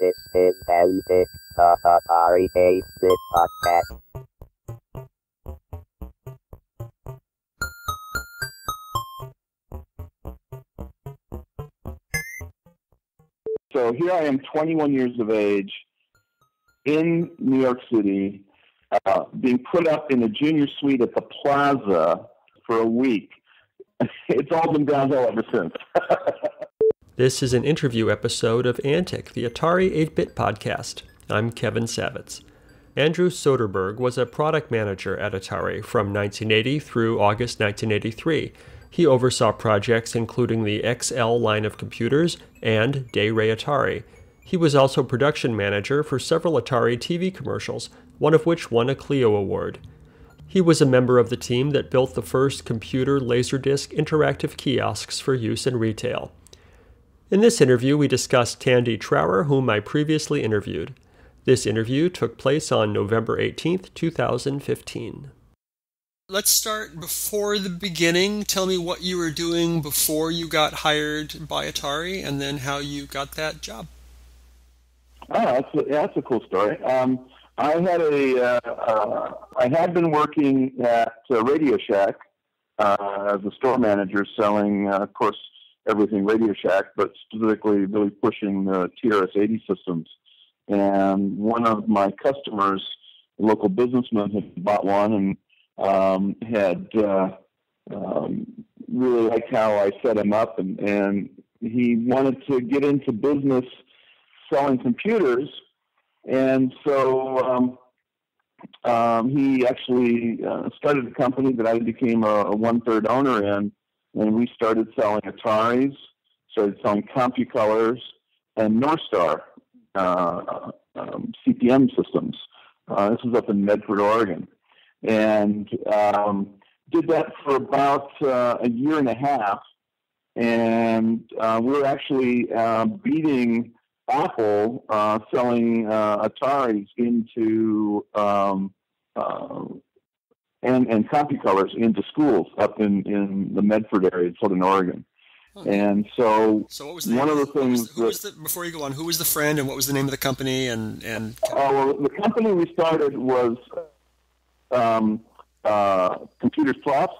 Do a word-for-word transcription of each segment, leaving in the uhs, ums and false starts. This is Tandy, the Atari eight bit podcast. So here I am, twenty-one years of age, in New York City, uh, being put up in a junior suite at the Plaza for a week. It's all been downhill ever since. This is an interview episode of Antic, the Atari eight bit podcast. I'm Kevin Savitz. Andrew Soderberg was a product manager at Atari from nineteen eighty through August nineteen eighty-three. He oversaw projects including the X L line of computers and De Re Atari. He was also production manager for several Atari T V commercials, one of which won a Clio award. He was a member of the team that built the first computer Laserdisc interactive kiosks for use in retail. In this interview, we discussed Tandy Trower, whom I previously interviewed. This interview took place on November eighteenth, two thousand fifteen. Let's start before the beginning. Tell me what you were doing before you got hired by Atari, and then how you got that job. Oh, that's a, that's a cool story. Um, I had a, uh, uh, I had been working at uh, Radio Shack uh, as a store manager, selling, uh, of course, everything Radio Shack, but specifically really pushing the T R S eighty systems. And one of my customers, a local businessman, had bought one and um, had uh, um, really liked how I set him up. And, and he wanted to get into business selling computers. And so um, um, he actually uh, started a company that I became a, a one-third owner in. And we started selling Ataris, started selling CompuColors and Northstar uh, um, C P M systems. Uh, this was up in Medford, Oregon. And um, did that for about uh, a year and a half. And uh, we were actually uh, beating Apple uh, selling uh, Ataris into um, uh, And, and CompuColors into schools up in, in the Medford area, Southern Oregon. Huh. And so, so what was the, one of the things was the, who that, was the, before you go on, who was the friend and what was the name of the company? And and uh, well, the company we started was um, uh, Computer Swaps,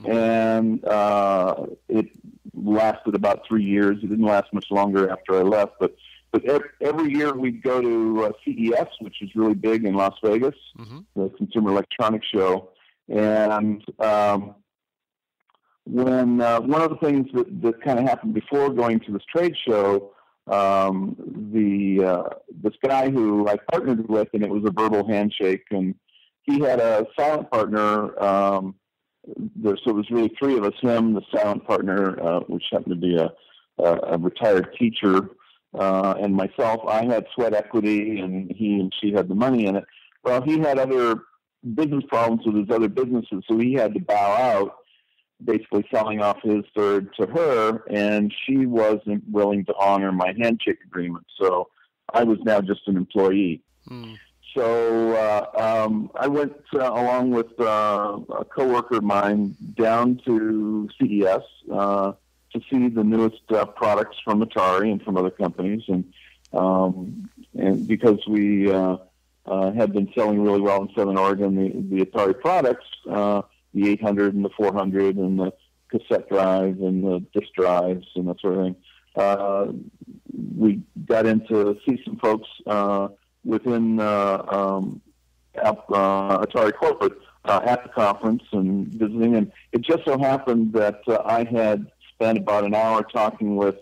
hmm. and uh, it lasted about three years. It didn't last much longer after I left, but. But every year we'd go to uh, C E S, which is really big in Las Vegas, mm-hmm. the Consumer Electronics Show. And um, when uh, one of the things that, that kind of happened before going to this trade show, um, the uh, this guy who I partnered with, and it was a verbal handshake, and he had a silent partner. Um, there, so it was really three of us: him, the silent partner, uh, which happened to be a, a, a retired teacher. Uh, and myself, I had sweat equity, and he and she had the money in it. Well, he had other business problems with his other businesses, so he had to bow out, basically selling off his third to her, and she wasn't willing to honor my handshake agreement. So I was now just an employee. Hmm. So uh, um, I went uh, along with uh, a coworker of mine down to C E S, uh, to see the newest uh, products from Atari and from other companies, and um, and because we uh, uh, had been selling really well in Southern Oregon, the, the Atari products, uh, the eight hundred and the four hundred and the cassette drive and the disk drives and that sort of thing, uh, we got in to see some folks uh, within uh, um, at, uh, Atari corporate uh, at the conference and visiting, and it just so happened that uh, I had spent about an hour talking with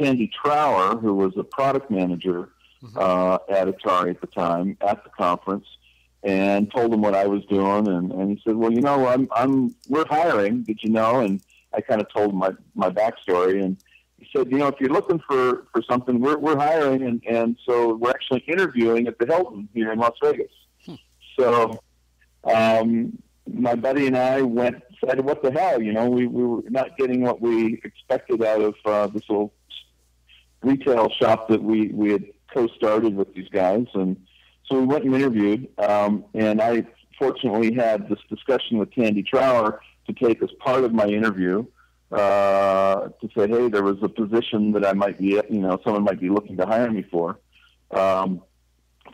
Tandy Trower, who was a product manager mm-hmm. uh, at Atari at the time, at the conference, and told him what I was doing. And, and he said, well, you know, I'm, I'm, we're hiring, did you know? And I kind of told him my, my backstory. And he said, you know, if you're looking for, for something, we're, we're hiring. And, and so we're actually interviewing at the Hilton here in Las Vegas. Hmm. So um, my buddy and I went, said, what the hell, you know, we, we were not getting what we expected out of uh, this little retail shop that we, we had co-started with these guys. And so we went and interviewed, um, and I fortunately had this discussion with Tandy Trower to take as part of my interview uh, to say, hey, there was a position that I might be, you know, someone might be looking to hire me for. Um,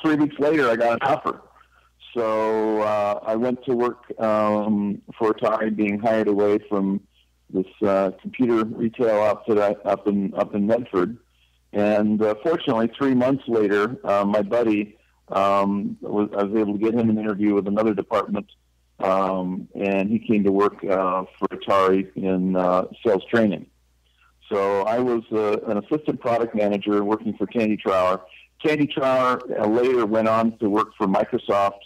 three weeks later, I got an offer. So uh, I went to work um, for Atari, being hired away from this uh, computer retail outfit up in up in Medford. And uh, fortunately, three months later, uh, my buddy, um, was, I was able to get him an interview with another department, um, and he came to work uh, for Atari in uh, sales training. So I was uh, an assistant product manager working for Tandy Trower. Tandy Trower uh, later went on to work for Microsoft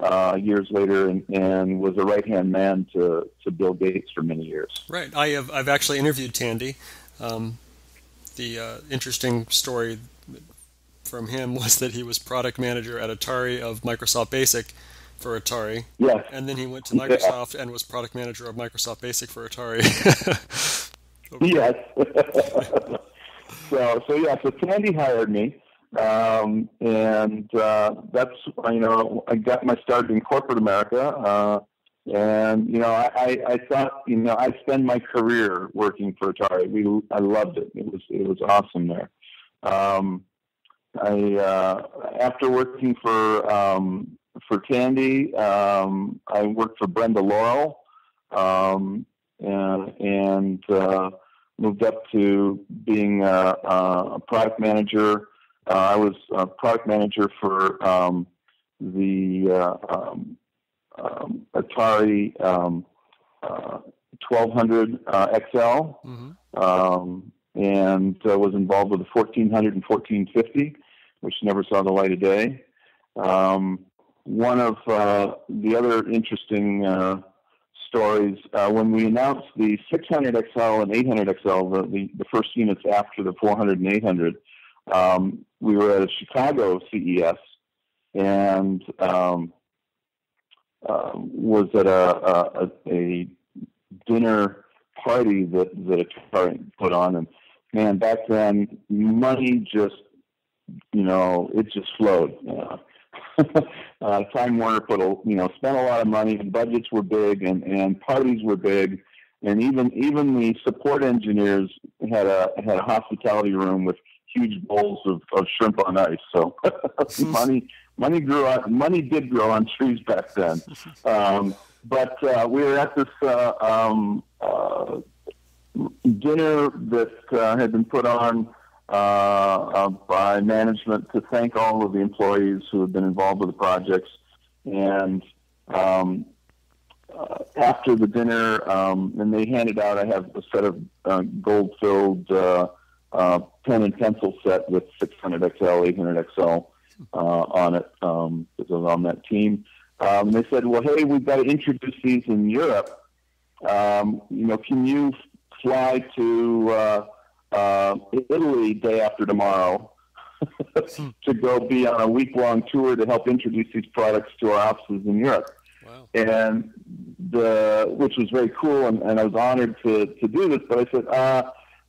uh, years later, and, and was a right-hand man to, to Bill Gates for many years. Right. I have, I've actually interviewed Tandy. Um... The uh, interesting story from him was that he was product manager at Atari of Microsoft Basic for Atari. Yes. And then he went to Microsoft yeah. and was product manager of Microsoft Basic for Atari. Yes. so, so, yeah, so Tandy hired me, um, and uh, that's, you know, I got my start in corporate America, uh, and, you know, I, I thought, you know, I'd spend my career working for Atari. We, I loved it. It was, it was awesome there. Um, I, uh, after working for, um, for Tandy, um, I worked for Brenda Laurel, um, and, and, uh, moved up to being, a, a product manager. Uh, I was a product manager for, um, the, uh, um, Um, Atari um, uh, twelve hundred uh, X L, mm-hmm. um, and uh, was involved with the fourteen hundred and fourteen fifty, which never saw the light of day. Um, one of uh, the other interesting uh, stories, uh, when we announced the six hundred X L and eight hundred X L, the, the, the first units after the four hundred and eight hundred, um, we were at a Chicago C E S, and um, Uh, was at a, a, a dinner party that, that Atari put on. And, man, back then, money just, you know, it just flowed. Uh, uh, Time Warner put a, you know, spent a lot of money, and budgets were big, and, and parties were big. And even even the support engineers had a, had a hospitality room with huge bowls of, of shrimp on ice. So money... Money grew on, money did grow on trees back then, um, but uh, we were at this uh, um, uh, dinner that uh, had been put on uh, uh, by management to thank all of the employees who had been involved with the projects. And um, uh, after the dinner, um, and they handed out, I have a set of uh, gold-filled uh, uh, pen and pencil set with six hundred X L, eight hundred X L. Uh, on it, um, because I was on that team. Um, they said, well, hey, we've got to introduce these in Europe. Um, you know, can you fly to uh, uh, Italy day after tomorrow to go be on a week-long tour to help introduce these products to our offices in Europe? Wow. And the, which was very cool, and, and I was honored to, to do this, but I said, uh,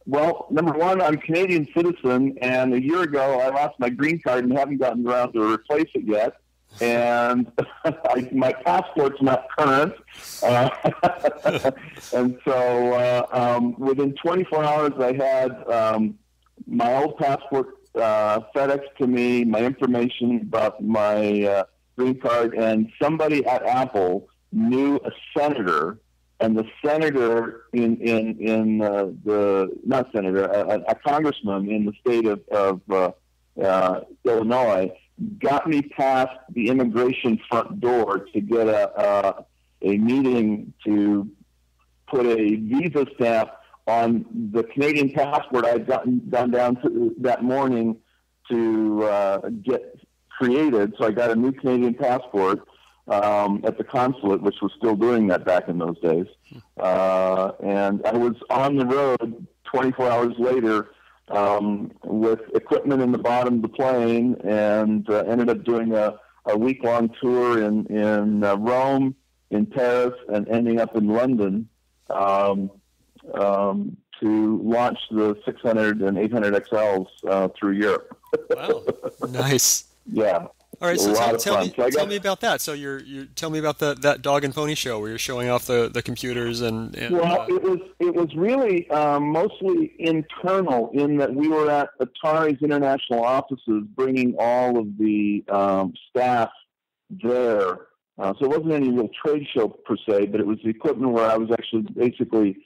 well, number one, I'm a Canadian citizen, and a year ago I lost my green card and haven't gotten around to replace it yet, and I, my passport's not current. Uh, and so uh, um, within twenty-four hours I had um, my old passport uh, FedExed to me, my information about my uh, green card, and somebody at Apple knew a senator. And the senator in in in uh, the not senator a, a congressman in the state of, of uh, uh, Illinois got me past the immigration front door to get a uh, a meeting to put a visa stamp on the Canadian passport I'd gotten gone down to that morning to uh, get created. So I got a new Canadian passport. Um, at the consulate, which was still doing that back in those days. Uh, and I was on the road twenty-four hours later um, with equipment in the bottom of the plane, and uh, ended up doing a, a week-long tour in, in uh, Rome, in Paris, and ending up in London um, um, to launch the six hundred and eight hundred X Ls uh, through Europe. Wow, nice. Yeah. All right, so tell, tell, me, so got, tell me about that. So you're you tell me about the, that dog and pony show where you're showing off the, the computers and. and well, uh, it was it was really um, mostly internal in that we were at Atari's international offices, bringing all of the um, staff there. Uh, so it wasn't any real trade show per se, but it was the equipment where I was actually basically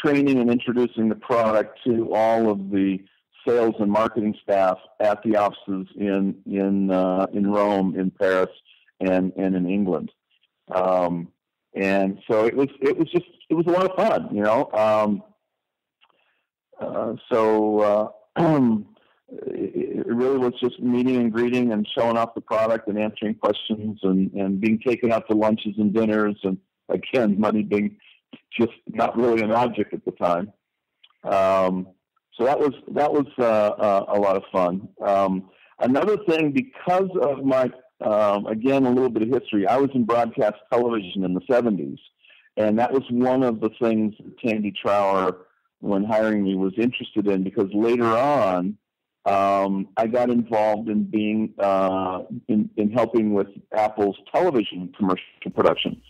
training and introducing the product to all of the sales and marketing staff at the offices in in uh, in Rome, in Paris, and and in England. Um, and so it was it was just it was a lot of fun, you know. Um, uh, so uh, it really was just meeting and greeting and showing off the product and answering questions and and being taken out to lunches and dinners, and again, money being just not really an object at the time. Um, So that was that was uh, uh, a lot of fun. Um, another thing, because of my um, again a little bit of history, I was in broadcast television in the seventies, and that was one of the things that Tandy Trower, when hiring me, was interested in. Because later on, um, I got involved in being uh, in, in helping with Apple's television commercial production.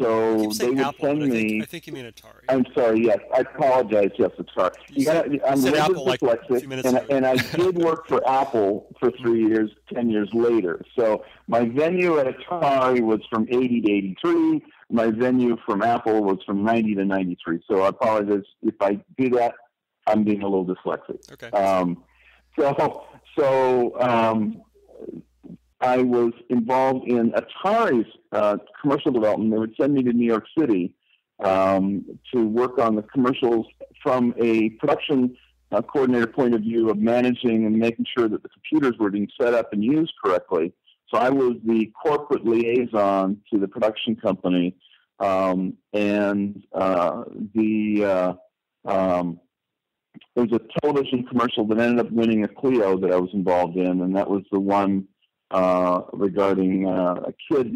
So I keep saying they would Apple, send I think, me. I think you mean Atari. I'm sorry. Yes, I apologize. Yes, Atari. You, you said, gotta, I'm you said Apple like a few minutes and, ago. And I did work for Apple for three years, ten years later. So my venue at Atari was from eighty to eighty-three. My venue from Apple was from ninety to ninety-three. So I apologize if I do that. I'm being a little dyslexic. Okay. Um, so so. Um, I was involved in Atari's uh, commercial development. They would send me to New York City um, to work on the commercials from a production uh, coordinator point of view of managing and making sure that the computers were being set up and used correctly. So I was the corporate liaison to the production company, um, and uh, the uh, um, there was a television commercial that ended up winning a Clio that I was involved in, and that was the one Uh, regarding uh, a kid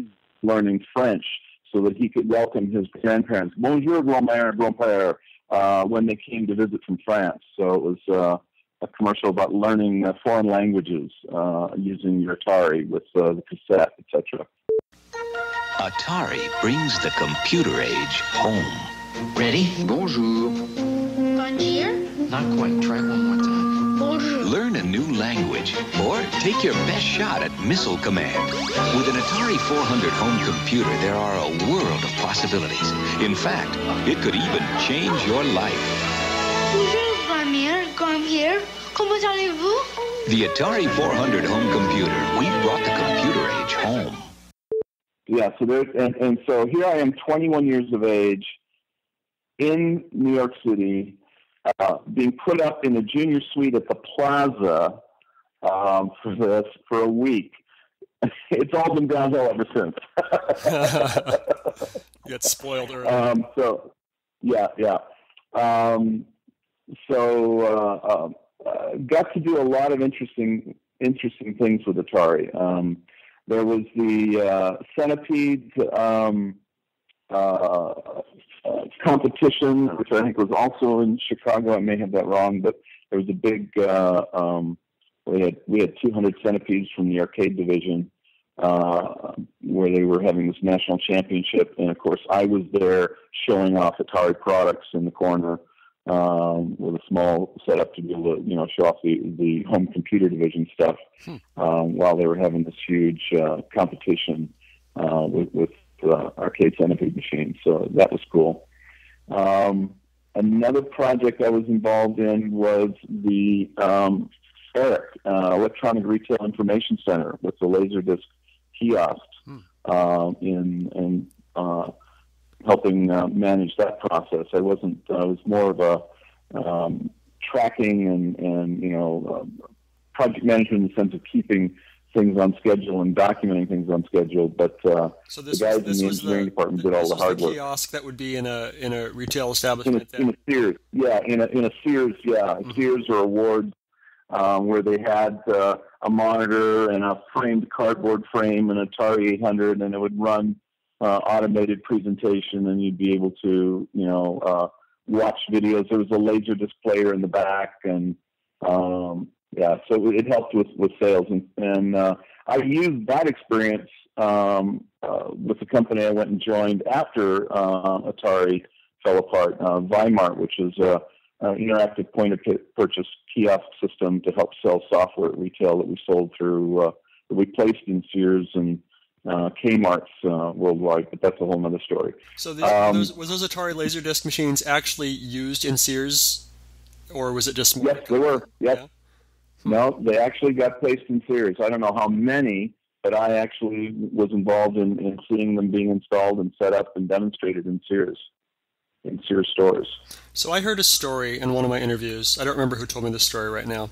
learning French so that he could welcome his grandparents. Bonjour, grand-mère, grand-père, uh, when they came to visit from France. So it was uh, a commercial about learning uh, foreign languages uh, using your Atari with uh, the cassette, et cetera. Atari brings the computer age home. Ready? Bonjour. Bonjour. Not quite. Try one more time. Learn a new language or take your best shot at missile command. With an Atari four hundred home computer, there are a world of possibilities. In fact, it could even change your life. Bonjour, grand-mère, grand-père. Comment allez-vous? The Atari four hundred home computer. We brought the computer age home. Yeah, so there's, and, and so here I am, twenty-one years of age, in New York City, Uh, being put up in a junior suite at the Plaza um, for this for a week. It's all been downhill ever since. You got spoiled early. Um, so, yeah, yeah. Um, so, uh, uh, got to do a lot of interesting, interesting things with Atari. Um, there was the uh, Centipede. Um, uh, Uh, competition, which I think was also in Chicago. I may have that wrong, but there was a big. Uh, um, we had we had two hundred centipedes from the arcade division, uh, where they were having this national championship, and of course I was there showing off Atari products in the corner um, with a small setup to be able to, you know, show off the the home computer division stuff hmm. um, while they were having this huge uh, competition uh, with. with Uh, arcade Centipede machine, so that was cool. Um, another project I was involved in was the um, ERIC, uh, Electronic Retail Information Center, with the Laserdisc kiosks, hmm. uh, in and uh, helping uh, manage that process. I wasn't; I was more of a um, tracking and, and you know uh, project management in the sense of keeping things on schedule and documenting things on schedule, but uh, so this the guys was, this in the engineering the, department the, did all the hard work. Kiosk that would be in a in a retail establishment. In a, in a Sears, yeah, in a in a Sears, yeah, mm-hmm. Sears or Awards, um, where they had uh, a monitor and a framed cardboard frame and an Atari eight hundred, and it would run uh, automated presentation, and you'd be able to you know uh, watch videos. There was a laser displayer in the back, and um, yeah. So it helped with, with sales. And, and uh, I used that experience um, uh, with the company I went and joined after uh, Atari fell apart, uh, Wymart, which is an interactive point-of-purchase kiosk system to help sell software at retail that we sold through, uh, that we placed in Sears and Uh, Kmart's uh, worldwide, but that's a whole other story. So, the, um, those, was those Atari Laserdisc machines actually used in Sears, or was it just? Yes, they were. Yes. Yeah. No, they actually got placed in Sears. I don't know how many, but I actually was involved in, in seeing them being installed and set up and demonstrated in Sears, in Sears stores. So I heard a story in one of my interviews. I don't remember who told me this story right now,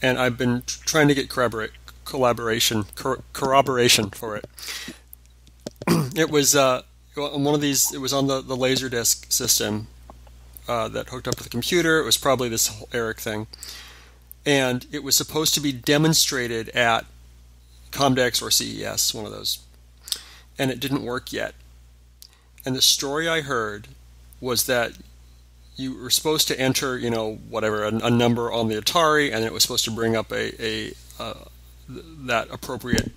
and I've been trying to get corroborate. collaboration, cor corroboration for it. It was uh, one of these, it was on the, the Laserdisc system uh, that hooked up to the computer. It was probably this whole Eric thing. And it was supposed to be demonstrated at Comdex or C E S, one of those. And it didn't work yet. And the story I heard was that you were supposed to enter, you know, whatever, a, a number on the Atari, and it was supposed to bring up a... a, a that appropriate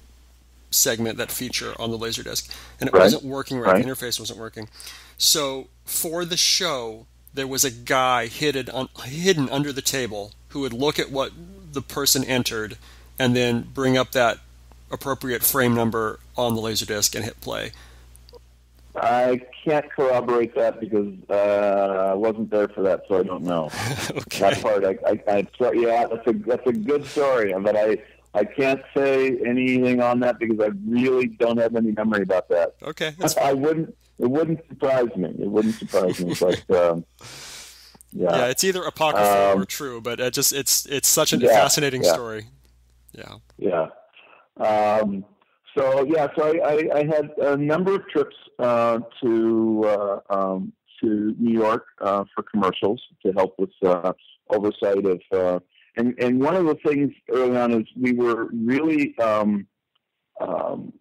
segment, that feature on the Laserdisc, and it right. wasn't working right. right. The interface wasn't working. So for the show, there was a guy hidden on, hidden under the table who would look at what the person entered and then bring up that appropriate frame number on the Laserdisc and hit play. I can't corroborate that because uh, I wasn't there for that, so I don't know. Okay. That part, I, I, I yeah, that's a that's a good story, but I. I can't say anything on that because I really don't have any memory about that. Okay, that's I wouldn't. It wouldn't surprise me. It wouldn't surprise me. But um, yeah, yeah, it's either apocryphal um, or true. But it just it's it's such a yeah, fascinating yeah. story. Yeah, yeah. Um, so yeah, so I, I, I had a number of trips uh, to uh, um, to New York uh, for commercials to help with uh, oversight of. Uh, And, and one of the things early on is we were really um, um,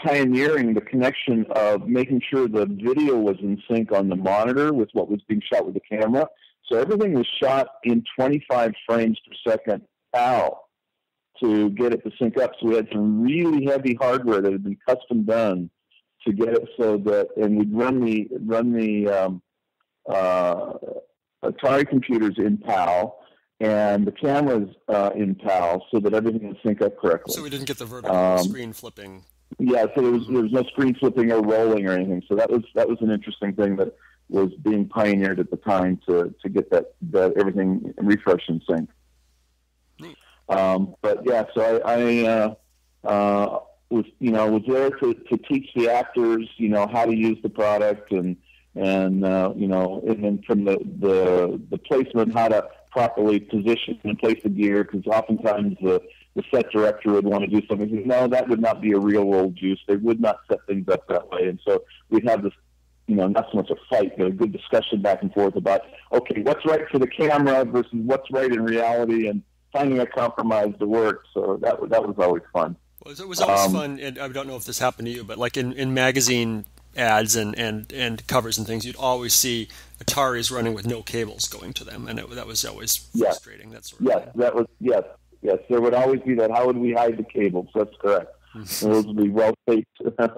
pioneering the connection of making sure the video was in sync on the monitor with what was being shot with the camera. So everything was shot in twenty-five frames per second P A L to get it to sync up. So we had some really heavy hardware that had been custom done to get it so that, and we'd run the, run the um, uh, Atari computers in P A L. And the cameras uh, in P A L so that everything would sync up correctly. So we didn't get the vertical um, screen flipping. Yeah, so there was, there was no screen flipping or rolling or anything. So that was that was an interesting thing that was being pioneered at the time to to get that that everything refreshed and sync. Neat. Um, but yeah, so I, I uh, uh, was you know was there to, to teach the actors you know how to use the product and and uh, you know and then from the the, the placement how to properly position and place the gear, because oftentimes the, the set director would want to do something. Says, no, that would not be a real world use. They would not set things up that way. And so we'd have this, you know, not so much a fight, but a good discussion back and forth about, okay, what's right for the camera versus what's right in reality and finding a compromise to work. So that, that was always fun. Well, it was always um, fun, and I don't know if this happened to you, but like in, in magazine ads and, and, and covers and things, you'd always see Atari's running with no cables going to them, and it, that was always frustrating. Yes. That sort of yes, thing. that was yes, yes. There would always be that. How would we hide the cables? That's correct. Those would be well taped,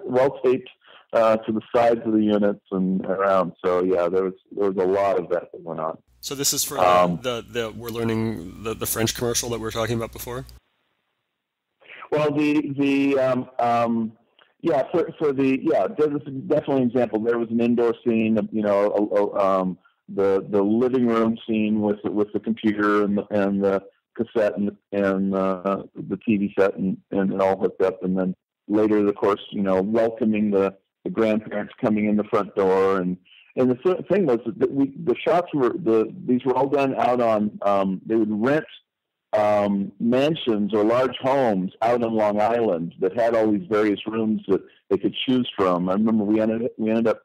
well taped uh, to the sides of the units and around. So yeah, there was there was a lot of that that went on. So this is for um, the, the the we're learning the the French commercial that we were talking about before. Well, the the. Um, um, Yeah, for, for the yeah, there's definitely an example. There was an indoor scene, you know, a, a, um, the the living room scene with with the computer and the, and the cassette and and uh, the T V set and, and and all hooked up. And then later, of course, you know, welcoming the, the grandparents coming in the front door. And and the thing was that we the shots were the these were all done out on um, they would rent. Um, mansions or large homes out on Long Island that had all these various rooms that they could choose from. I remember we ended we ended up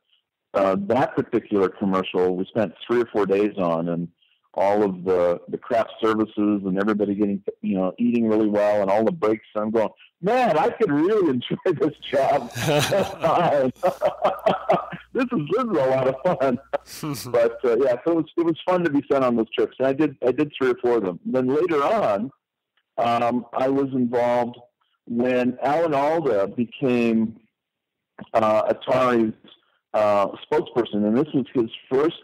uh, that particular commercial we spent three or four days on, and all of the the craft services and everybody getting you know eating really well and all the breaks. I'm going, man, I could really enjoy this job. this is this is a lot of fun. But uh, yeah, so it was it was fun to be sent on those trips, and I did I did three or four of them. And then later on, um, I was involved when Alan Alda became uh, Atari's uh, spokesperson, and this was his first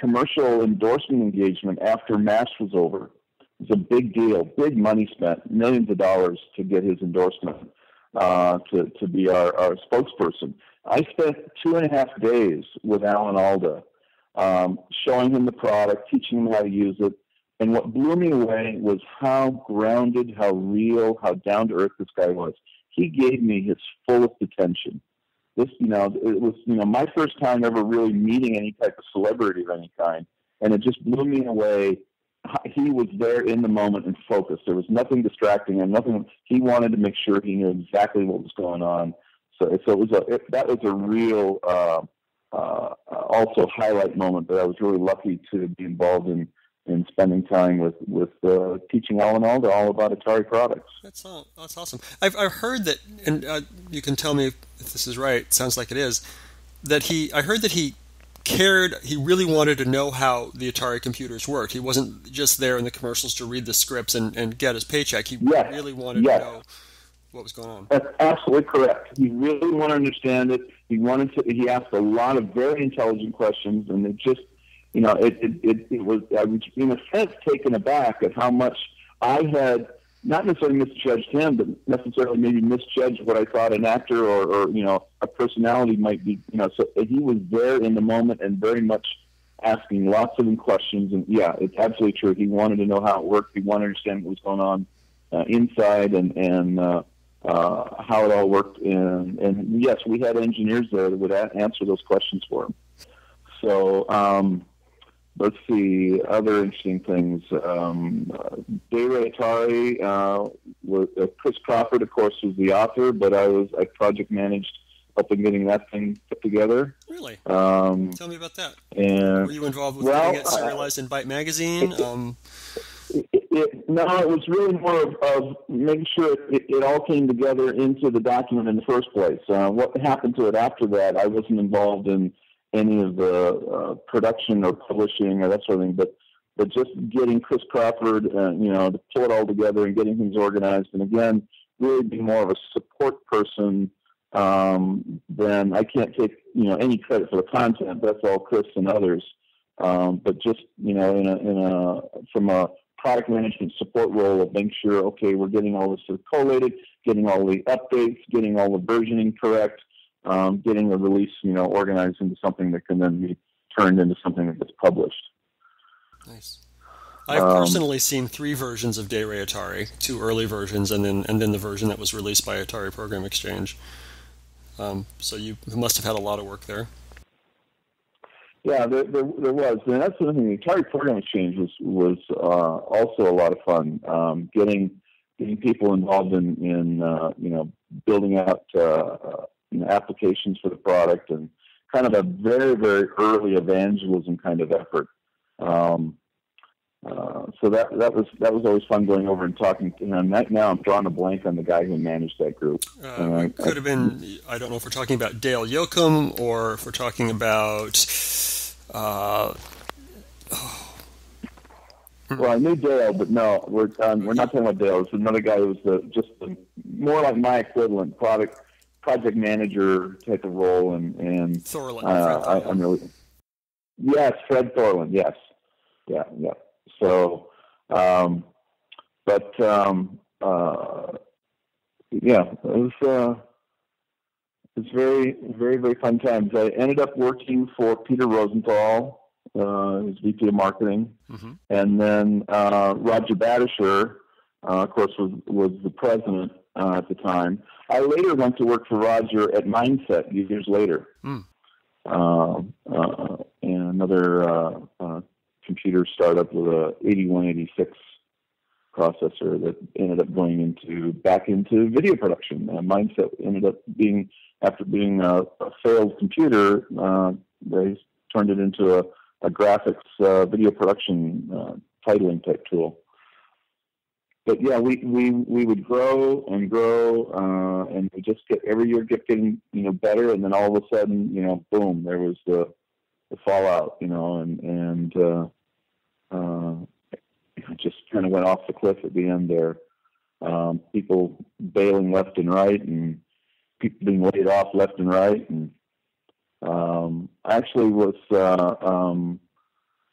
commercial endorsement engagement after MASH was over. It was a big deal, big money spent, millions of dollars to get his endorsement uh, to, to be our, our spokesperson. I spent two and a half days with Alan Alda, um, showing him the product, teaching him how to use it. And what blew me away was how grounded, how real, how down to earth this guy was. He gave me his fullest attention. This, you know, it was, you know, my first time ever really meeting any type of celebrity of any kind. And it just blew me away. He was there in the moment and focused. There was nothing distracting him. Nothing. He wanted to make sure he knew exactly what was going on. So, so it was a, it, that was a real, uh, uh, also highlight moment that I was really lucky to be involved in, in spending time with, with uh, teaching Alan Alda all about Atari products. That's all. That's awesome. I've, I've heard that, and uh, you can tell me if this is right, it sounds like it is, that he, I heard that he cared, he really wanted to know how the Atari computers worked. He wasn't just there in the commercials to read the scripts and, and get his paycheck. He yes. really wanted yes. to know what was going on. That's absolutely correct. He really wanted to understand it. He wanted to. He asked a lot of very intelligent questions, and it just, you know, it it, it, it was, I was in a sense taken aback at how much I had not necessarily misjudged him, but necessarily maybe misjudged what I thought an actor or, or you know a personality might be. You know, so he was there in the moment and very much asking lots of questions. And yeah, it's absolutely true. He wanted to know how it worked. He wanted to understand what was going on uh, inside and and. Uh, Uh, how it all worked, and, and yes, we had engineers there that would a answer those questions for him. So um, let's see, other interesting things. Um, uh, De Re Atari, uh, was, uh, Chris Crawford, of course, was the author, but I was I project managed, helping getting that thing put together. Really? Um, Tell me about that. And were you involved with well, getting it serialized uh, in Byte magazine? It, um, It, it, no, it was really more of, of making sure it, it all came together into the document in the first place. Uh, what happened to it after that, I wasn't involved in any of the uh, production or publishing or that sort of thing, but, but just getting Chris Crawford, uh, you know, to pull it all together and getting things organized. And again, really be more of a support person um, than I can't take, you know, any credit for the content. That's all Chris and others. Um, but just, you know, in a, in a, from a, product management support role of making sure, okay, we're getting all this sort of collated, getting all the updates, getting all the versioning correct, um, getting the release, you know, organized into something that can then be turned into something that gets published. Nice. I've um, personally seen three versions of De Re Atari, two early versions, and then and then the version that was released by Atari Program Exchange. Um, so you must have had a lot of work there. Yeah, there, there, there was, and that's the thing. The Atari Program Exchange was was uh, also a lot of fun. Um, getting getting people involved in in uh, you know building out uh, you know, applications for the product, and kind of a very very early evangelism kind of effort. Um, uh, so that that was that was always fun going over and talking to him. Right now, I'm drawing a blank on the guy who managed that group. Uh, I, it could have been. I don't know if we're talking about Dale Yoakum or if we're talking about. Uh, oh. Well, I knew Dale, but no, we're um, we're not talking about Dale. It's another guy who was the, just the, more like my equivalent product project manager type of role, and and Thorland, uh, I, I'm really yes, Fred Thorland, yes, yeah, yeah. So, um, but um, uh, yeah, it was. Uh, It's very, very, very fun times. I ended up working for Peter Rosenthal, uh, his V P of Marketing, mm-hmm. and then uh, Roger Badertscher, uh, of course, was was the president uh, at the time. I later went to work for Roger at Mindset years later, mm. uh, uh, and another uh, uh, computer startup with a eighty-one eighty-six processor that ended up going into back into video production. Uh, Mindset ended up being after being a, a failed computer, uh, they turned it into a, a graphics uh, video production uh, titling type tool. But yeah, we, we, we would grow and grow, uh, and we just get every year kept getting, you know, better. And then all of a sudden, you know, boom, there was the, the fallout, you know, and, and, uh, uh, it just kind of went off the cliff at the end there. Um, people bailing left and right, and people being laid off left and right. And, um, I actually was, uh, um,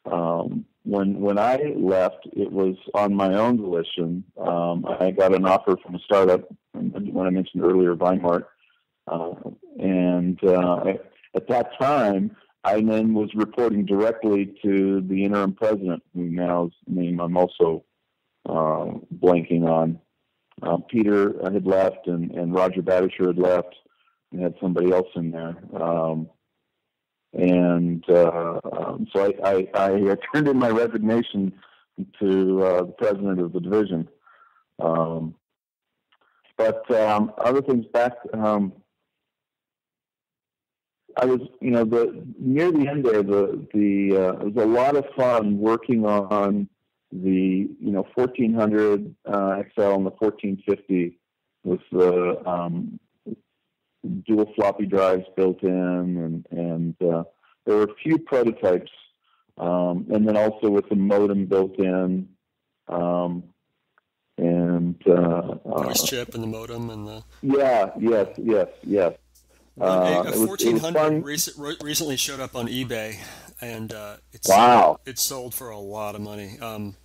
um, When when I left, it was on my own volition. Um, I got an offer from a startup, when I mentioned earlier, Wymart. Uh, and uh, at that time, I then was reporting directly to the interim president, who now's name I'm also uh, blanking on. Uh, Peter had left, and, and Roger Badertscher had left, and had somebody else in there. Um, And uh, um, so I, I, I turned in my resignation to uh, the president of the division. Um, but um, other things back, um, I was, you know, the near the end there, the the uh, it was a lot of fun working on the, you know, fourteen hundred uh, X L and the fourteen fifty with the Um, dual floppy drives built in, and, and uh, there were a few prototypes, um, and then also with the modem built in, um, and uh, voice uh, chip and the modem and the yeah, yes, yes, yes. Uh, a, a fourteen hundred rec- recently showed up on eBay, and uh, it's wow, it sold for a lot of money. Um,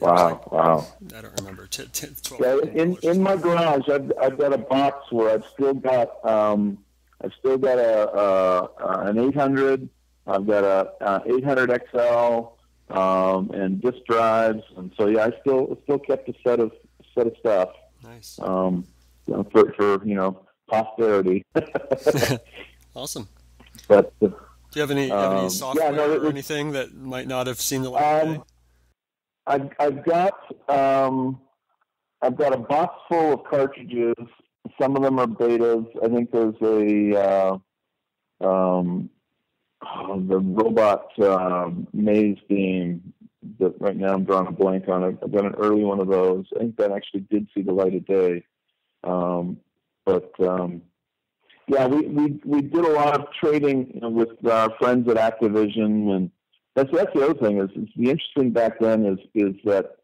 Wow! Like, wow! I don't remember. ten, ten, twelve, yeah, in in my garage, I've I've got a box where I've still got um I've still got a, a, a an eight hundred. I've got a, a eight hundred X L um, and disk drives, and so yeah, I still still kept a set of set of stuff. Nice. Um, for for you know posterity. Awesome. But do you have any, um, have any software yeah, no, it, or anything that might not have seen the light of day? Um, I've, I've got um, I've got a box full of cartridges. Some of them are betas. I think there's a uh, um, oh, the robot uh, maze game that right now I'm drawing a blank on it. I've got an early one of those. I think that actually did see the light of day. Um, but um, yeah, we, we we did a lot of trading, you know, with our friends at Activision. And That's that's the other thing is, is the interesting back then is is that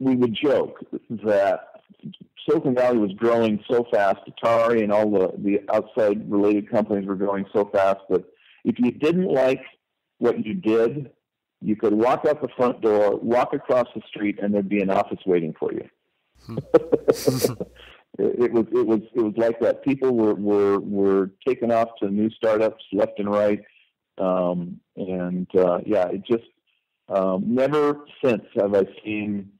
we would joke that Silicon Valley was growing so fast, Atari and all the, the outside related companies were growing so fast that if you didn't like what you did, you could walk out the front door, walk across the street, and there'd be an office waiting for you. it, it was it was it was like that. People were were were taken off to new startups left and right. Um, and, uh, yeah, it just, um, never since have I seen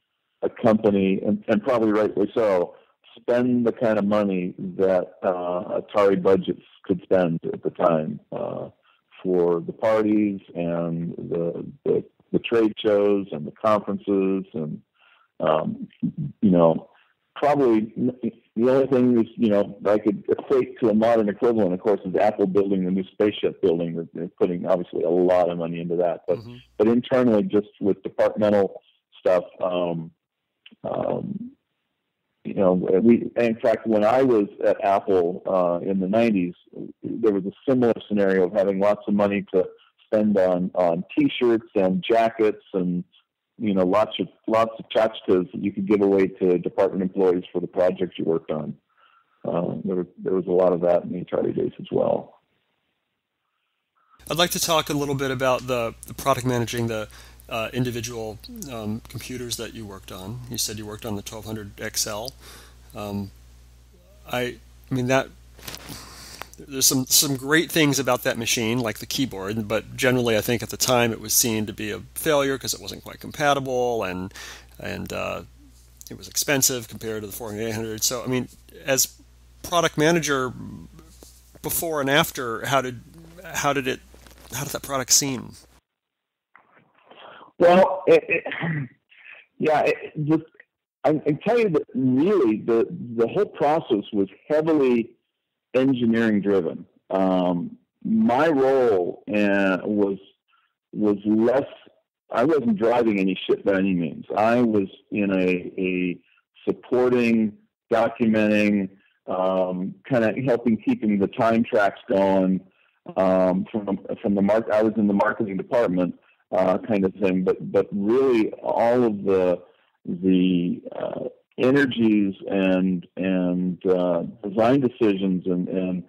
a company, and, and probably rightly so, spend the kind of money that, uh, Atari budgets could spend at the time, uh, for the parties and the, the, the trade shows and the conferences and, um, you know, probably the only thing is, you know, I could equate to a modern equivalent, of course, is Apple building the new spaceship building. They're putting obviously a lot of money into that, but mm-hmm. but internally, just with departmental stuff, um, um, you know, we. In fact, when I was at Apple uh, in the nineties, there was a similar scenario of having lots of money to spend on on T-shirts and jackets and, you know, lots of lots of tchotchkes that you could give away to department employees for the projects you worked on. Uh, there, was, there was a lot of that in the Atari days as well. I'd like to talk a little bit about the, the product managing the uh, individual um, computers that you worked on. You said you worked on the twelve hundred X L. Um, I, I mean that. There's some, some great things about that machine, like the keyboard, but generally I think at the time it was seen to be a failure because it wasn't quite compatible, and and uh, it was expensive compared to the four hundred and eight hundred. So, I mean, as product manager, before and after, how did how did it how did that product seem? Well, it, it, yeah, it, just, I can tell you that really the the whole process was heavily engineering driven. Um, my role uh, was was less I wasn't driving any shit by any means. I was in a, a supporting, documenting, um, kind of helping keeping the time tracks going um, from from the mark. I was in the marketing department, uh, kind of thing. But but really, all of the the uh, energies and and uh, design decisions and and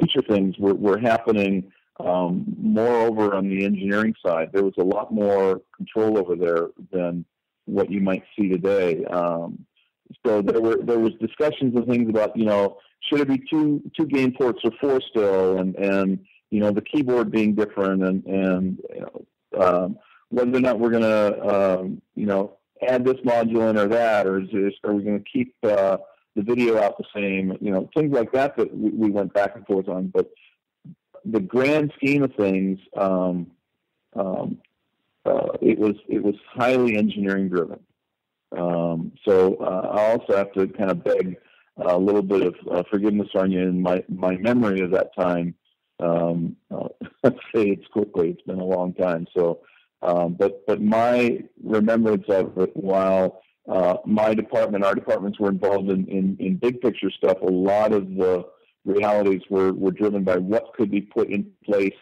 feature things were, were happening. Um, moreover, on the engineering side, there was a lot more control over there than what you might see today. Um, so there were there was discussions and things about, you know, should it be two two game ports or four still, and and you know the keyboard being different, and and you know, um, whether or not we're gonna um, you know add this module in or that, or is this, are we gonna keep uh, the video out the same, you know, things like that that we, we went back and forth on, but. The grand scheme of things, um, um, uh, it was it was highly engineering driven. Um, so uh, I also have to kind of beg a little bit of uh, forgiveness on you. In my my memory of that time, um, uh, fades quickly. It's been a long time. So, um, but but my remembrance of it, while uh, my department, our departments were involved in, in in big picture stuff, a lot of the realities were, were driven by what could be put in place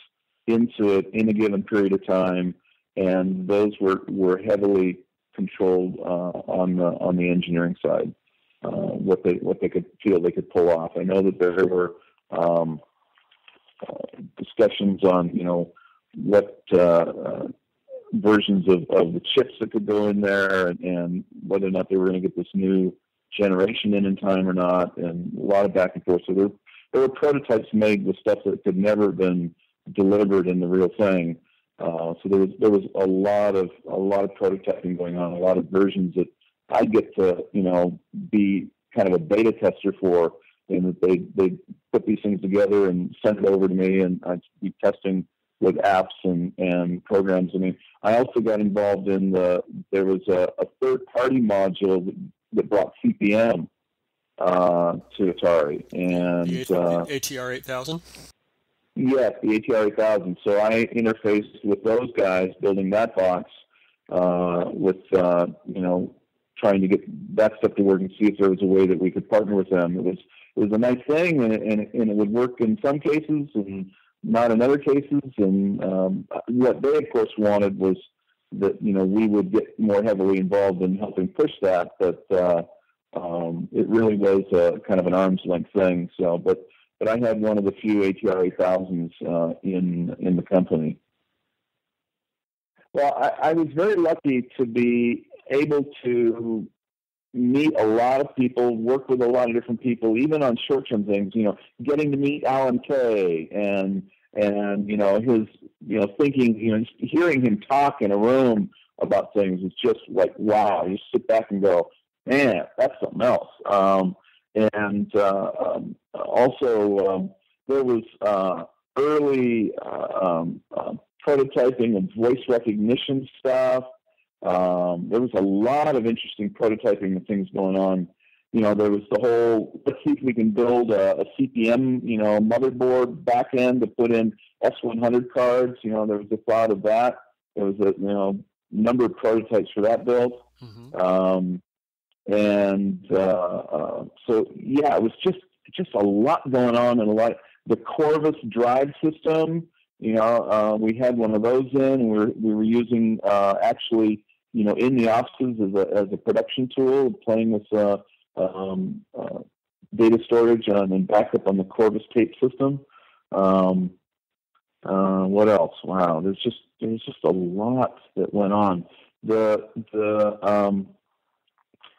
into it in a given period of time, and those were, were heavily controlled uh, on the on the engineering side. Uh, what they what they could feel they could pull off. I know that there were um, uh, discussions on you know what uh, uh, versions of, of the chips that could go in there, and, and whether or not they were going to get this new generation in in time or not, and a lot of back and forth. So there. There were prototypes made with stuff that could never have been delivered in the real thing. Uh, so there was there was a lot of a lot of prototyping going on, a lot of versions that I get to you know be kind of a beta tester for, and that they they put these things together and send it over to me, and I'd be testing with apps and and programs. I mean, I also got involved in the there was a, a third party module that, that brought C P M. Uh, to Atari and the A T R eight thousand. Yes, the A T R eight thousand. So I interfaced with those guys building that box, uh, with uh, you know trying to get that stuff to work and see if there was a way that we could partner with them. It was it was a nice thing, and it, and it, and it would work in some cases and not in other cases. And um, what they of course wanted was that you know we would get more heavily involved in helping push that, but. Uh, Um, it really was a, kind of an arm's length thing. So, but but I had one of the few A T R eight thousands uh, in in the company. Well, I, I was very lucky to be able to meet a lot of people, work with a lot of different people, even on short-term things. You know, getting to meet Alan Kay and and you know his you know thinking, you know, hearing him talk in a room about things is just like wow. You sit back and go. Man, that's something else. Um, and uh, um, also, um, there was uh, early uh, um, uh, prototyping and voice recognition stuff. Um, there was a lot of interesting prototyping and things going on. You know, there was the whole, let's see if we can build a, a C P M, you know, motherboard back end to put in S one hundred cards. You know, there was a thought of that. There was a you know, number of prototypes for that build. Mm-hmm. Um, And uh, uh, so, yeah, it was just just a lot going on, and a lot. The Corvus drive system, you know, uh, we had one of those in, and we were we were using uh, actually, you know, in the offices as a as a production tool, playing with uh, um, uh, data storage on, and backup on the Corvus tape system. Um, uh, what else? Wow, there's just there's just a lot that went on. The the um,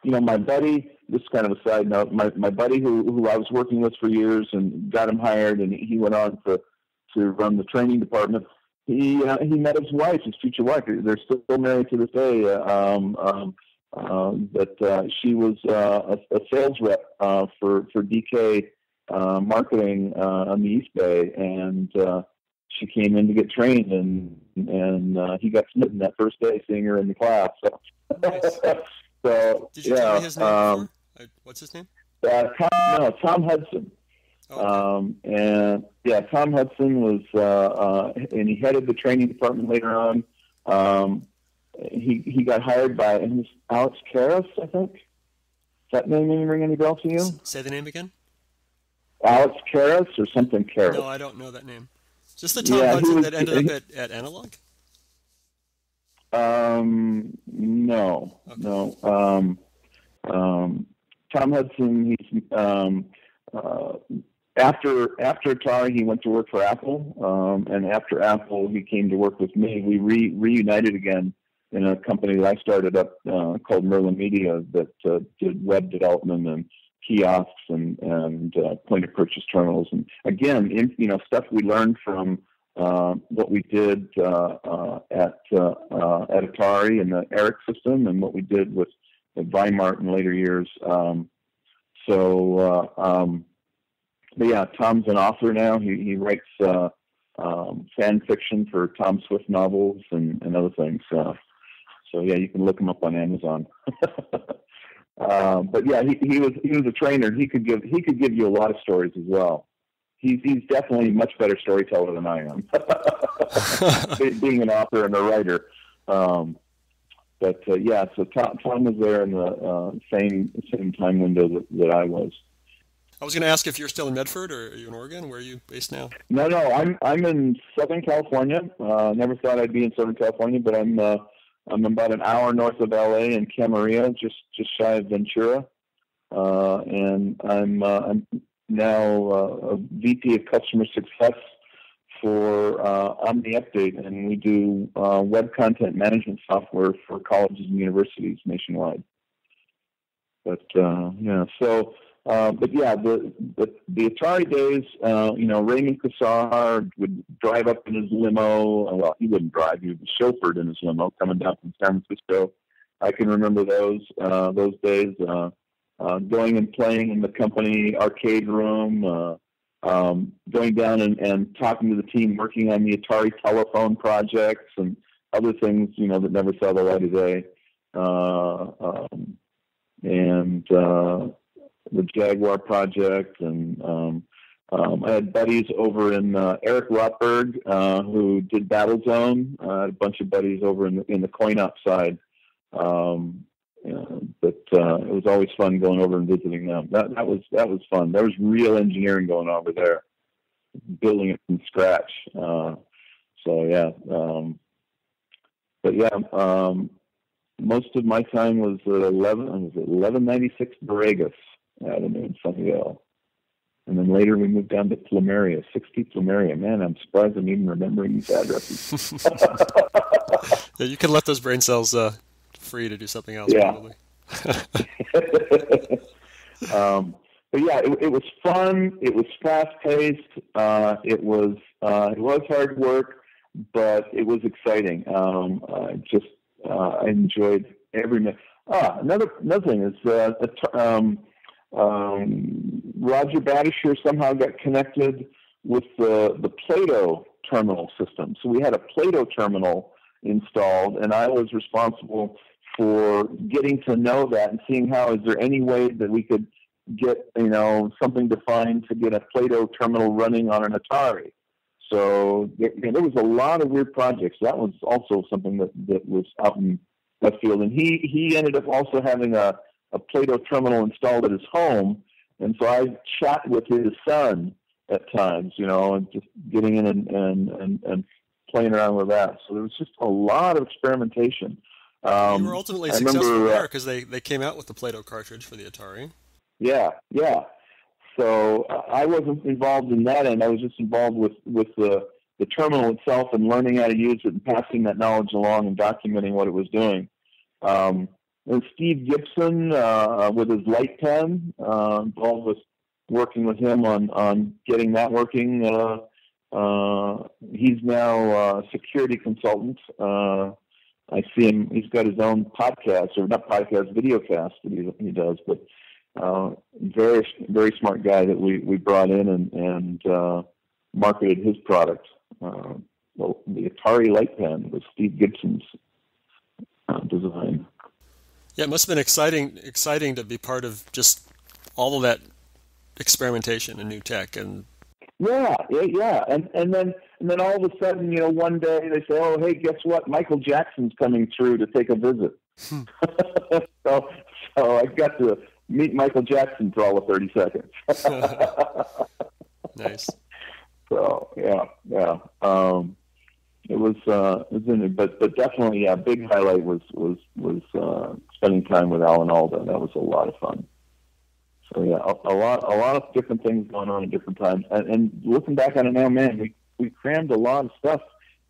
You know, my buddy, this is kind of a side note, my, my buddy who, who I was working with for years and got him hired, and he went on to, to run the training department, he uh, he met his wife, his future wife. They're still married to this day, um, um, uh, but uh, she was uh, a, a sales rep uh, for, for D K uh, marketing uh, on the East Bay, and uh, she came in to get trained, and, and uh, he got smitten that first day seeing her in the class. So. Nice. So, Did you yeah, tell me his name? Um, What's his name? Uh, Tom, no, Tom Hudson. Oh. Um, and yeah, Tom Hudson was, uh, uh, and he headed the training department later on. Um, he he got hired by, and he's Alex Karras, I think. Does that name ring any bell to you? S say the name again. Alex Karras or something Karras. No, I don't know that name. Just the Tom yeah, Hudson was, that ended he, up at, at Analog? Um, no, okay. no. Um, um, Tom Hudson, he's, um, uh, after, after Atari, he went to work for Apple. Um, and after Apple, he came to work with me. We re reunited again in a company that I started up, uh, called Merlin Media, that, uh, did web development and kiosks and, and uh, point-of-purchase terminals. And again, in, you know, stuff we learned from uh, what we did uh, uh, at, uh, uh, at Atari and the ERIC system, and what we did with Wymart in later years. Um, so, uh, um, but yeah, Tom's an author now. He, he writes uh, um, fan fiction for Tom Swift novels and, and other things. Uh, so, yeah, you can look him up on Amazon. Uh, but yeah, he, he was, he was a trainer. He could give, he could give you a lot of stories as well. He's, he's definitely a much better storyteller than I am, being an author and a writer. Um, but, uh, yeah, so Tom, Tom was there in the, uh, same, same time window that, that I was. I was going to ask if you're still in Medford, or are you in Oregon? Where are you based now? No, no, I'm, I'm in Southern California. Uh, never thought I'd be in Southern California, but I'm, uh, I'm about an hour north of L A in Camarillo, just just shy of Ventura, uh, and I'm uh, I'm now uh, a V P of Customer Success for uh, Omni Update, and we do uh, web content management software for colleges and universities nationwide. But uh, yeah, so uh, but yeah, the the, the Atari days, uh, you know, Raymond Cassar would drive up in his limo. Well, he wouldn't drive; he was chauffeured in his limo coming down from San Francisco. I can remember those uh, those days, uh, uh, going and playing in the company arcade room, uh, um, going down and, and talking to the team working on the Atari telephone projects and other things, you know, that never saw the light of day, uh, um, and. Uh, the Jaguar project, and um, um, I had buddies over in uh, Eric Rotberg, uh, who did Battlezone. Uh, I had a bunch of buddies over in the, in the coin-op side, um, uh, but uh, it was always fun going over and visiting them. That, that was that was fun. There was real engineering going on over there, building it from scratch. Uh, so yeah, um, but yeah. Um, most of my time was at eleven. I was at eleven ninety-six Borregas Avenue in Sunny Hill. And then later we moved down to Plumeria, sixty Plumeria. Man, I'm surprised I'm even remembering these addresses. Yeah, you can let those brain cells uh, free to do something else, yeah. Probably. um, but yeah, it, it was fun. It was fast-paced. Uh, it was uh, it was hard work, but it was exciting. Um, I just uh, I enjoyed every minute. Ah, another another thing is uh, um. Um, Roger Badertscher somehow got connected with the, the Plato terminal system. So we had a Plato terminal installed, and I was responsible for getting to know that and seeing how, is there any way that we could get, you know, something defined to get a Plato terminal running on an Atari. So there, you know, there was a lot of weird projects. That was also something that, that was out in left field. And he, he ended up also having a a Plato terminal installed at his home, and so I chat with his son at times, you know, and just getting in and, and, and, and playing around with that. So there was just a lot of experimentation. Um, you were ultimately I successful remember, there because they, they came out with the Plato cartridge for the Atari. Yeah, yeah. So I wasn't involved in that end. I was just involved with, with the, the terminal itself and learning how to use it and passing that knowledge along and documenting what it was doing. Um, And Steve Gibson, uh, with his light pen, uh, involved with working with him on, on getting that working. Uh, uh, he's now a security consultant. Uh, I see him, he's got his own podcast, or not podcast, videocast that he, he does, but uh, very, very smart guy that we, we brought in and, and uh, marketed his product. Uh, well, the Atari light pen was Steve Gibson's uh, design. Yeah, it must have been exciting exciting to be part of just all of that experimentation and new tech. And yeah, yeah, yeah. And and then And then all of a sudden, you know, one day they say, oh, hey, guess what? Michael Jackson's coming through to take a visit. Hmm. so, so I got to meet Michael Jackson for all of thirty seconds. Nice. So, yeah, yeah. Um, it was, uh, it was in, but, but definitely, yeah, big highlight was, was, was uh, spending time with Alan Alda. That was a lot of fun. So, yeah, a, a lot a lot of different things going on at different times. And, and looking back on it now, man, we, we crammed a lot of stuff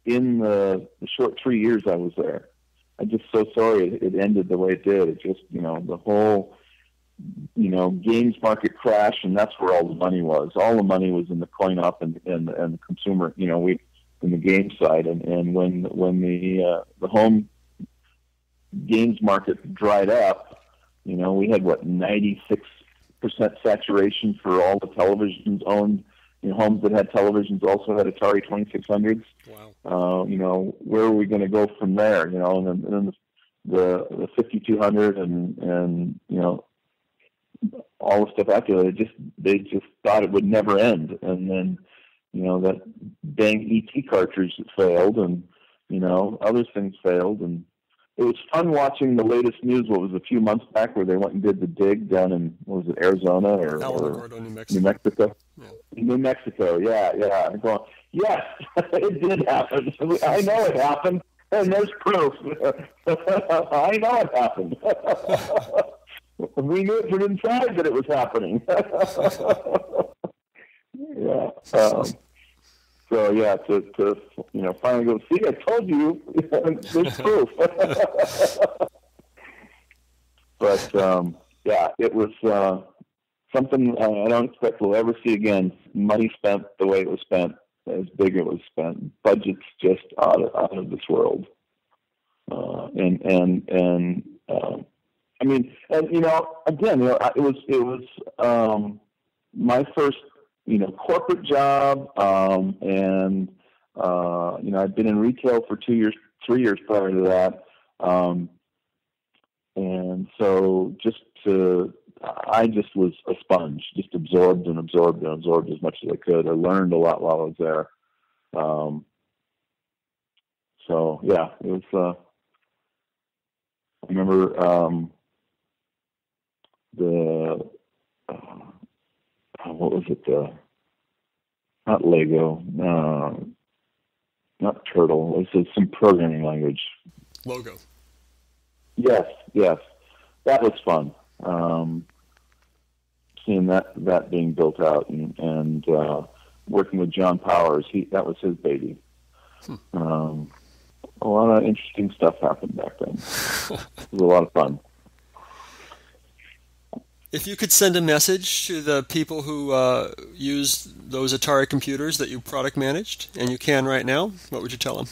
in the, the short three years I was there. I'm just so sorry it, it ended the way it did. It just, you know, the whole, you know, games market crash, and that's where all the money was. All the money was in the coin-op and, and, and the consumer, you know, we in the game side. And, and when when the uh, the home games market dried up, you know, we had, what, ninety-six percent saturation for all the televisions owned. You know, homes that had televisions also had Atari twenty-six hundreds. Wow. Uh, you know, where are we going to go from there? You know, and then, and then the, the fifty-two hundred and, and, you know, all the stuff after that, it just, they just thought it would never end. And then, you know, that dang E T cartridge that failed, and, you know, other things failed. And it was fun watching the latest news, what was a few months back, where they went and did the dig down in, what was it, Arizona or, or New Mexico? New Mexico, yeah. New Mexico, yeah, yeah. I'm going, yes, it did happen. I know it happened, and there's proof. I know it happened. We knew it from inside that it was happening. Yeah. Um, so yeah, to, to you know, finally go, see, I told you, there's proof. But um, yeah, it was uh, something I don't expect we'll ever see again. Money spent the way it was spent, as big as it was spent, budgets just out of, out of this world. Uh, and and and uh, I mean, and you know, again, you know, it was it was um, my first, you know, corporate job, um, and, uh, you know, I'd been in retail for two years, three years prior to that. Um, and so just to, I just was a sponge, just absorbed and absorbed and absorbed as much as I could. I learned a lot while I was there. Um, so yeah, it was, uh, I remember, um, the, uh, what was it? Uh, not Lego, uh, not Turtle. It was some programming language. Logo. Yes, yes, that was fun. Um, seeing that that being built out, and, and uh, working with John Powers, he that was his baby. Hmm. Um, a lot of interesting stuff happened back then. It was a lot of fun. If you could send a message to the people who uh, used those Atari computers that you product managed, and you can right now, what would you tell them?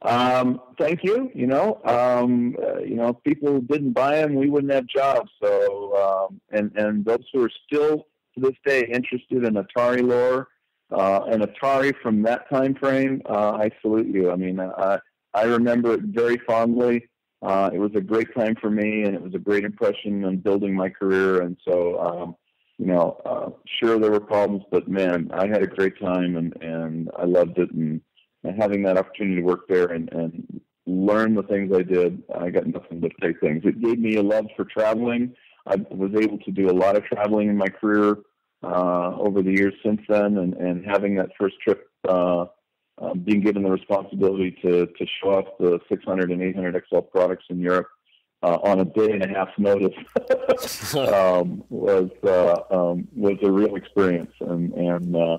Um, thank you. You know, um, uh, you know, if people didn't buy them, we wouldn't have jobs. So, um, and and those who are still to this day interested in Atari lore uh, and Atari from that time frame, uh, I salute you. I mean, I I remember it very fondly. Uh, it was a great time for me, and it was a great impression on building my career. And so, um, you know, uh, sure there were problems, but man, I had a great time, and, and I loved it. And, and having that opportunity to work there and, and learn the things I did, I got nothing but great things. It gave me a love for traveling. I was able to do a lot of traveling in my career uh, over the years since then, and, and having that first trip, uh, Um, being given the responsibility to, to show off the six hundred and eight hundred X L products in Europe uh, on a day and a half's notice um, was uh, um, was a real experience, and and uh,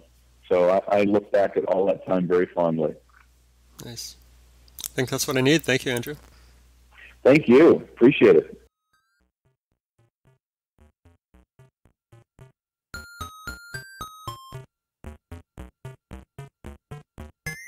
so I, I look back at all that time very fondly. Nice. I think that's what I need. Thank you, Andrew. Thank you. Appreciate it.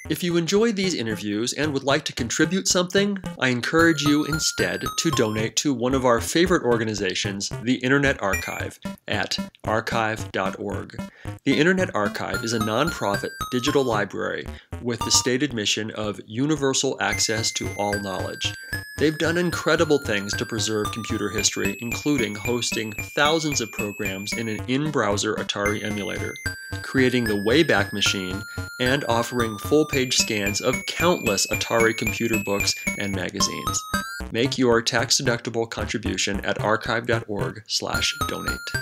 If you enjoyed these interviews and would like to contribute something, I encourage you instead to donate to one of our favorite organizations, the Internet Archive, at archive dot org. The Internet Archive is a nonprofit digital library with the stated mission of universal access to all knowledge. They've done incredible things to preserve computer history, including hosting thousands of programs in an in-browser Atari emulator, creating the Wayback Machine, and offering full-page scans of countless Atari computer books and magazines. Make your tax-deductible contribution at archive dot org slash donate.